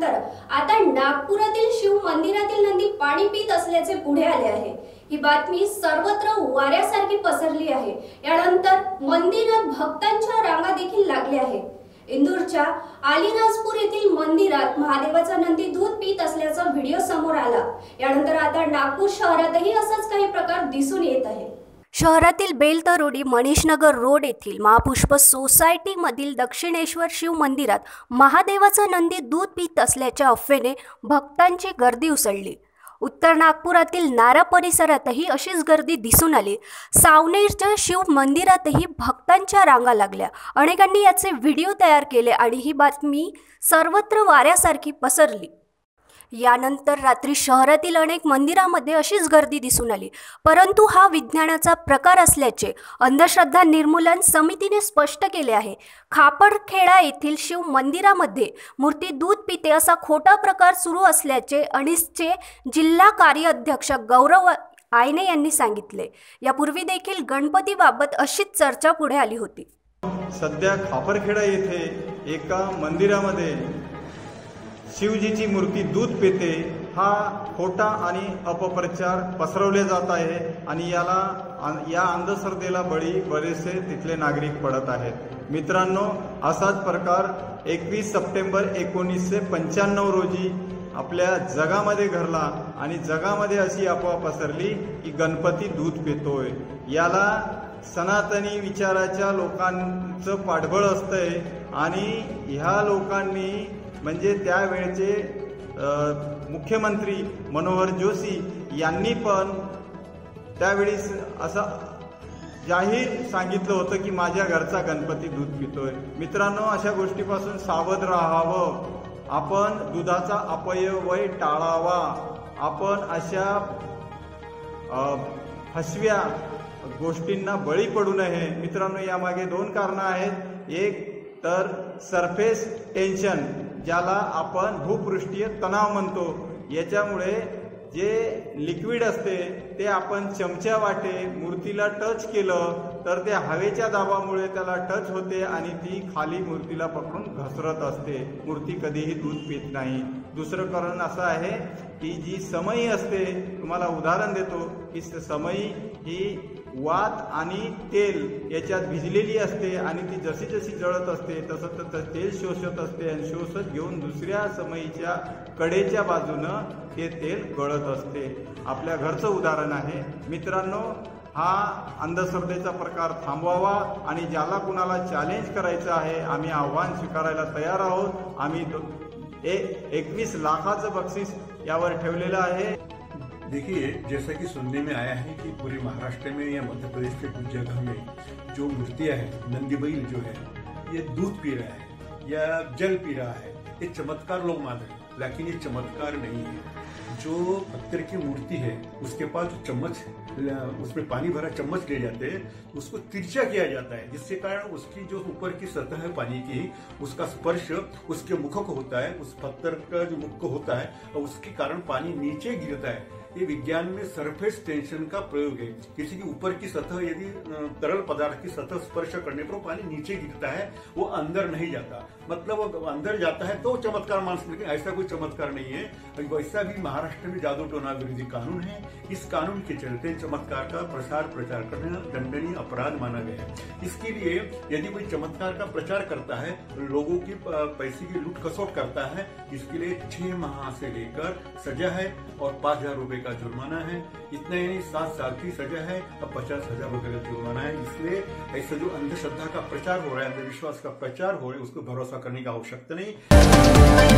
झाल्यानंतर आता नागपुरातील शिव मंदिरातील नंदी पाणी पीत असल्याचे पुढे आले आहे। ही बातमी सर्वत्र वाऱ्यासारखी पसरली आहे। यानंतर मंदिरात भक्तांच्या रांगा देखील लागल्या आहेत। इंदूरच्या आलिराजपूर येथील मंदिरात महादेवाचा नंदी दूध पीत असल्याचा व्हिडिओ समोर आला। यानंतर आता नागपूर शहरातही असाच काही प्रकार दिसून येत आहे। शहरातील बेलता रोडी मनीषनगर रोड येथील महापुष्प सोसायटीमधील दक्षिणेश्वर शिव मंदिरात महादेवाचा नंदी दूध पीत असल्याच्या अफवेने भक्तांची गर्दी उसळली। उत्तर नागपुरातील नारा परिसरातही अशीच गर्दी दिसून आली। सावनेरच्या शिव मंदिरातही भक्तांच्या रांगा लागल्या। अनेकांनी याचे व्हिडिओ तयार केले आणि ही बातमी सर्वत्र वाऱ्यासारखी पसरली। यानंतर रात्री शहरातील अनेक मंदिरांमध्ये अशीच गर्दी दिसून आली। परंतु हा विज्ञानाचा प्रकार असल्याचे अंधश्रद्धा निर्मूलन समितीने स्पष्ट केले आहे। खापरखेडा येथील शिव मंदिरामध्ये मूर्ती दूध पिते असा खोटा प्रकार सुरू असल्याचे अनिसचे जिल्हा कार्याध्यक्ष गौरव आयनेय यांनी सांगितले। यापूर्वी देखील गणपतीबाबत अशीच चर्चा पुढे आली होती। सध्या खापरखेडा येथे एका मंदिरामध्ये शिवजीची मूर्ती दूध पिते हा खोटा आणि अपप्रचार पसरवले जात आहे आणि या अंधश्रद्धेला बळी बरेचसे तिथले नागरिक पडत आहेत। मित्रांनो, असाच प्रकार 21 सप्टेंबर 1995 रोजी आपल्या जगामध्ये घडला आणि जगामध्ये अशी अफवा पसरली की गणपती दूध पितोय। याला सनातनी विचाराच्या लोकांचं पाठबळ असतंय आणि ह्या लोकांनी म्हणजे त्यावेळचे मुख्यमंत्री मनोहर जोशी यांनी पण त्यावेळी असं जाहीर सांगितलं होतं की माझ्या घरचा गणपती दूध पितोय। मित्रांनो, अशा गोष्टीपासून सावध राहावं। आपण दुधाचा अपव्यय टाळावा। आपण अशा फसव्या गोष्टींना बळी पडू नये। मित्रांनो, यामागे दोन कारणं आहेत। एक तर सरफेस टेन्शन, ज्याला आपण भूपृष्ठीय तणाव म्हणतो। याच्यामुळे जे लिक्विड असते ते आपण चमच्या वाटे मूर्तीला टच केलं तर ते हवेच्या दाबामुळे त्याला टच होते आणि ती खाली मूर्तीला पकडून घसरत असते। मूर्ती कधीही दूध पित नाही। दुसरं कारण असं आहे की जी समई असते, तुम्हाला उदाहरण देतो की समई ही वात आणि तेल याच्यात भिजलेली असते आणि ती जशी जशी जळत असते तसं तसं तेल शोषत असते आणि शोषत घेऊन दुसऱ्या समईच्या कडेच्या बाजूनं ते तेल गळत असते। आपल्या घरचं उदाहरण आहे। मित्रांनो, हा अंधश्रद्धेचा प्रकार थांबवावा आणि ज्याला कुणाला चॅलेंज करायचं आहे आम्ही आव्हान स्वीकारायला तयार आहोत। आम्ही 21 लाखाचं बक्षीस यावर ठेवलेलं आहे। देखिए, जैसा कि सुनने में आया है कि पूरे महाराष्ट्र में या मध्य प्रदेश के कुछ जगह में जो मूर्तियां हैं, नंदी बैल जो है ये दूध पी रहा है या जल पी रहा है, ये चमत्कार लोग मान रहे हैं। लेकिन ये चमत्कार नहीं है। जो पत्थर की मूर्ति है उसके पास चम्मच, उसमें पानी भरा चम्मच ले जाते हैं, उसको तिरछा किया जाता है जिसके कारण उसकी जो ऊपर की सतह है पानी की, उसका स्पर्श उसके मुख को होता है, उस पत्थर का जो मुख को होता है और उसके कारण पानी नीचे गिरता है। ये विज्ञान में सरफेस टेंशन का प्रयोग है। किसी की ऊपर की सतह यदि तरल पदार्थ की सतह स्पर्श करने पर पानी नीचे गिरता है, वो अंदर नहीं जाता। मतलब वो अंदर जाता है तो चमत्कार मान सकते हैं। ऐसा कोई चमत्कार नहीं है। वैसा भी महाराष्ट्र में जादू टोना विरोधी कानून है। इस कानून के चलते चमत्कार का प्रसार प्रचार करना दंडनीय अपराध माना गया है। इसके लिए यदि कोई चमत्कार का प्रचार करता है, लोगों की पैसे की लूट खसोट करता है, इसके लिए 6 माह से लेकर सजा है और 5000 रुपए का जुर्माना है। इतना ही नहीं, 7 साल की सजा है और 50,000 रुपए का जुर्माना है। इसलिए ऐसा जो अंधश्रद्धा का प्रचार हो रहा है, अंधविश्वास का प्रचार हो रहा है, उसको भरोसा करने की आवश्यकता नहीं।